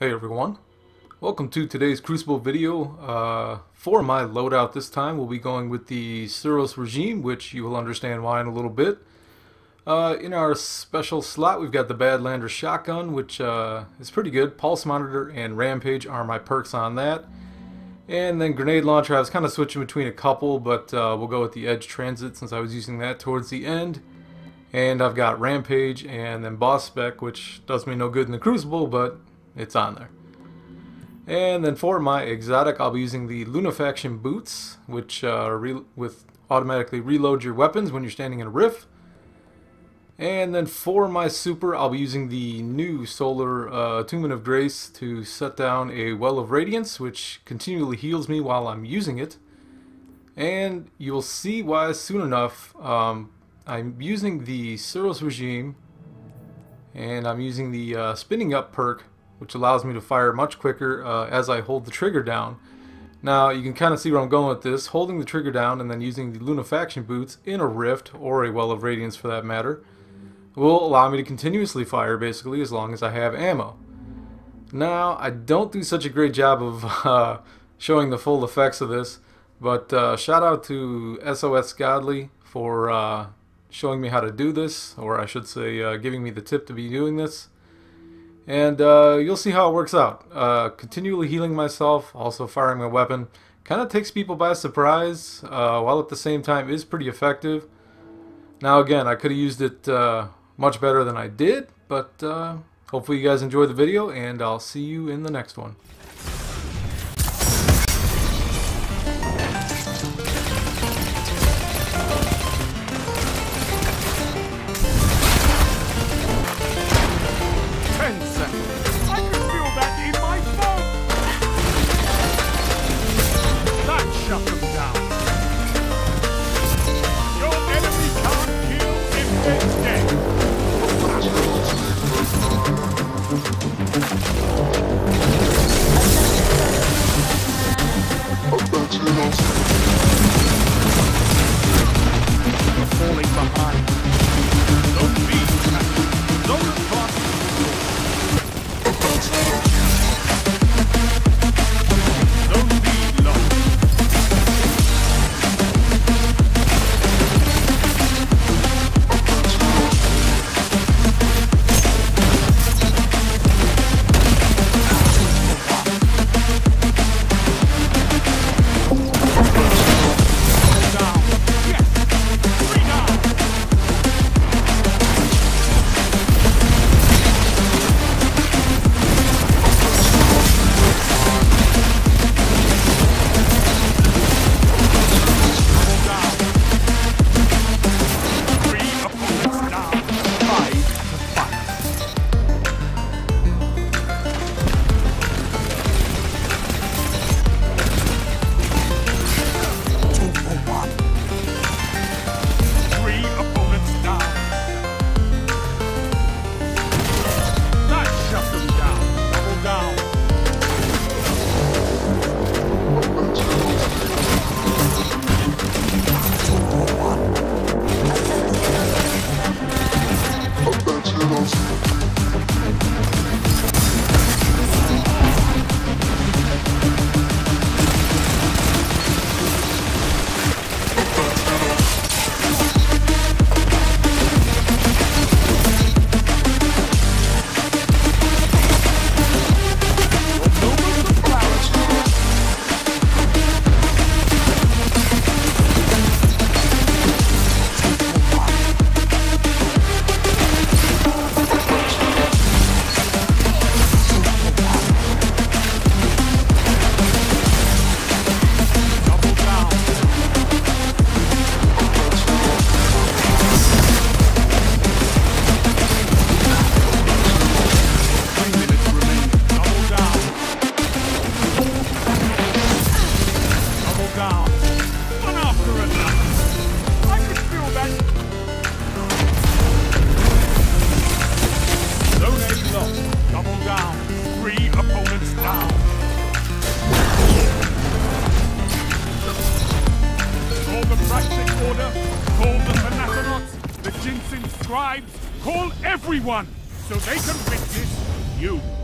Hey everyone, welcome to today's Crucible video. For my loadout this time we'll be going with the Suros Regime, which you will understand why in a little bit. In our special slot we've got the Badlander shotgun, which is pretty good. Pulse Monitor and Rampage are my perks on that. And then grenade launcher, I was kind of switching between a couple, but we'll go with the Edge Transit since I was using that towards the end. And I've got Rampage and then Boss Spec, which does me no good in the Crucible, but it's on there. And then for my exotic, I'll be using the Lunafaction Boots, which automatically reload your weapons when you're standing in a rift. And then for my super, I'll be using the new solar attunement of grace to set down a Well of Radiance, which continually heals me while I'm using it. And you'll see why soon enough. I'm using the Suros Regime, and I'm using the Spinning Up perk, which allows me to fire much quicker as I hold the trigger down. Now you can kind of see where I'm going with this. Holding the trigger down and then using the Lunafaction Boots in a rift, or a Well of Radiance for that matter, will allow me to continuously fire basically as long as I have ammo. Now I don't do such a great job of showing the full effects of this, but shout out to SOS GODLY for showing me how to do this, or I should say giving me the tip to be doing this. And you'll see how it works out. Continually healing myself, also firing my weapon, kind of takes people by surprise, while at the same time is pretty effective. Now again, I could have used it much better than I did, but hopefully you guys enjoy the video, and I'll see you in the next one. Order, call the Panathenauts, the Jinsen Scribes, call everyone so they can witness you.